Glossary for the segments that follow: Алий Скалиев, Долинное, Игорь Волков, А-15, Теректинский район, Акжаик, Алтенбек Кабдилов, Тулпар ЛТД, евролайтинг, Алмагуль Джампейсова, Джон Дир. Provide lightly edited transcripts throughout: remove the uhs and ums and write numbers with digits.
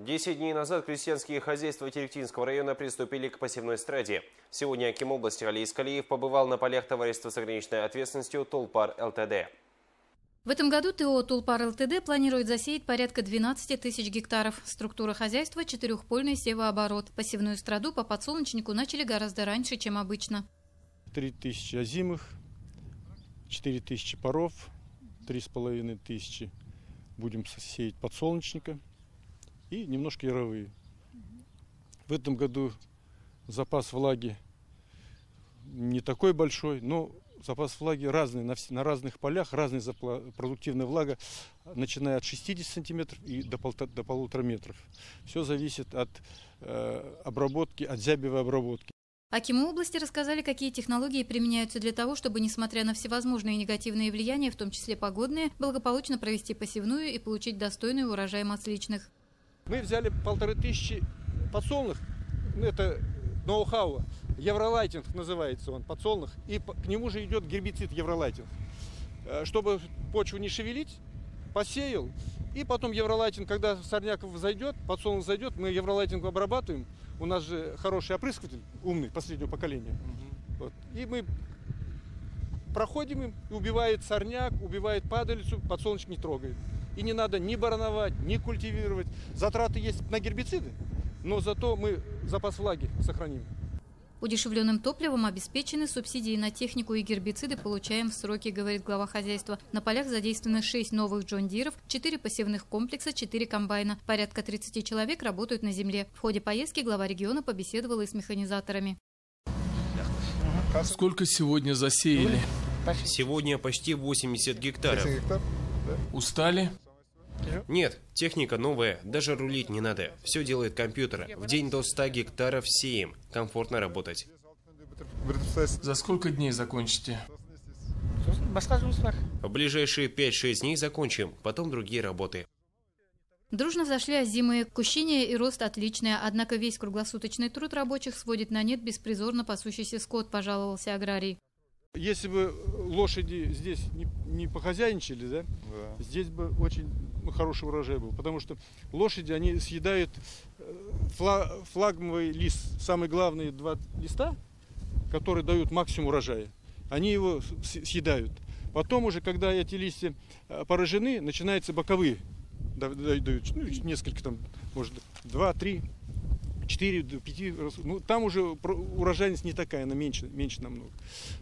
10 дней назад крестьянские хозяйства Теректинского района приступили к посевной страде. Сегодня аким области Алий Скалиев побывал на полях товариства с ограниченной ответственностью «Тулпар ЛТД». В этом году ТО «Тулпар ЛТД» планирует засеять порядка 12 тысяч гектаров. Структура хозяйства – четырехпольный севооборот. Посевную страду по подсолнечнику начали гораздо раньше, чем обычно. 3000 озимых, 4000 паров, 3500 будем сеять подсолнечника и немножко яровые. В этом году запас влаги не такой большой, но запас влаги разный, на разных полях, разная продуктивная влага, начиная от 60 сантиметров и до 1,5 метра. Все зависит от обработки, от зябевой обработки. Акиму области рассказали, какие технологии применяются для того, чтобы, несмотря на всевозможные негативные влияния, в том числе погодные, благополучно провести посевную и получить достойный урожай масличных. Мы взяли 1500 подсолных, это ноу-хау, евролайтинг называется он, подсолных, и к нему же идет гербицид евролайтинг. Чтобы почву не шевелить, посеял, и потом евролайтинг, когда сорняк взойдет, подсолнух зайдет, мы евролайтинг обрабатываем. У нас же хороший опрыскиватель, умный, последнего поколения. Вот. И мы проходим им, и убивает сорняк, убивает падалицу, подсолнечник не трогает. И не надо ни барановать, ни культивировать. Затраты есть на гербициды, но зато мы запас влаги сохраним. Удешевленным топливом обеспечены субсидии на технику и гербициды получаем в сроки, говорит глава хозяйства. На полях задействованы 6 новых Джон Диров, 4 посевных комплекса, 4 комбайна. Порядка 30 человек работают на земле. В ходе поездки глава региона побеседовала и с механизаторами. Сколько сегодня засеяли? Сегодня почти 80 гектаров. Устали? Нет, техника новая, даже рулить не надо. Все делает компьютер. В день до 100 гектаров сеем. Комфортно работать. За сколько дней закончите? В ближайшие 5-6 дней закончим, потом другие работы. Дружно взошли озимые. Кущение и рост отличное, однако весь круглосуточный труд рабочих сводит на нет беспризорно пасущийся скот, пожаловался аграрий. Если бы лошади здесь не похозяйничали, да? Да. Здесь бы очень хороший урожай был. Потому что лошади, они съедают флагмовый лист, самые главные 2 листа, которые дают максимум урожая. Они его съедают. Потом уже, когда эти листья поражены, начинаются боковые. Дают, ну, несколько там, может, 2, 3, 4, 5, ну, там уже урожайность не такая, она меньше намного.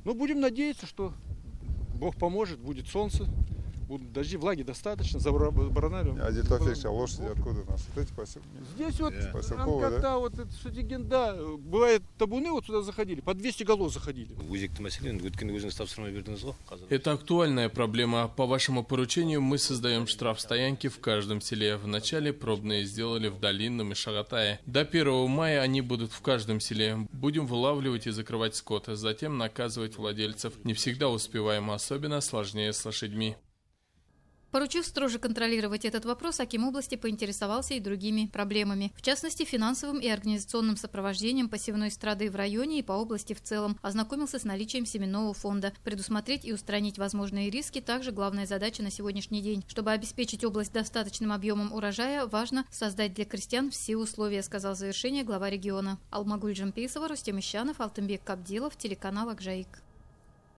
Но будем надеяться, что Бог поможет, будет солнце, будут дожди, влаги достаточно, за баранами. А лошади откуда у нас? Вот эти поселковые. Здесь вот анкота, да? Вот это шатигенда. Бывает, табуны вот сюда заходили, по 200 голов заходили. Это актуальная проблема. По вашему поручению мы создаем штрафстоянки в каждом селе. Вначале пробные сделали в Долинном и Шагатае. До 1 мая они будут в каждом селе. Будем вылавливать и закрывать скот, а затем наказывать владельцев. Не всегда успеваем, особенно сложнее с лошадьми. Поручив строже контролировать этот вопрос, аким области поинтересовался и другими проблемами. В частности, финансовым и организационным сопровождением посевной страды в районе и по области в целом. Ознакомился с наличием семенного фонда. Предусмотреть и устранить возможные риски – также главная задача на сегодняшний день. Чтобы обеспечить область достаточным объемом урожая, важно создать для крестьян все условия, сказал в завершение глава региона. Алмагуль Джампейсова, Алтенбек Кабдилов, телеканал «Акжаик».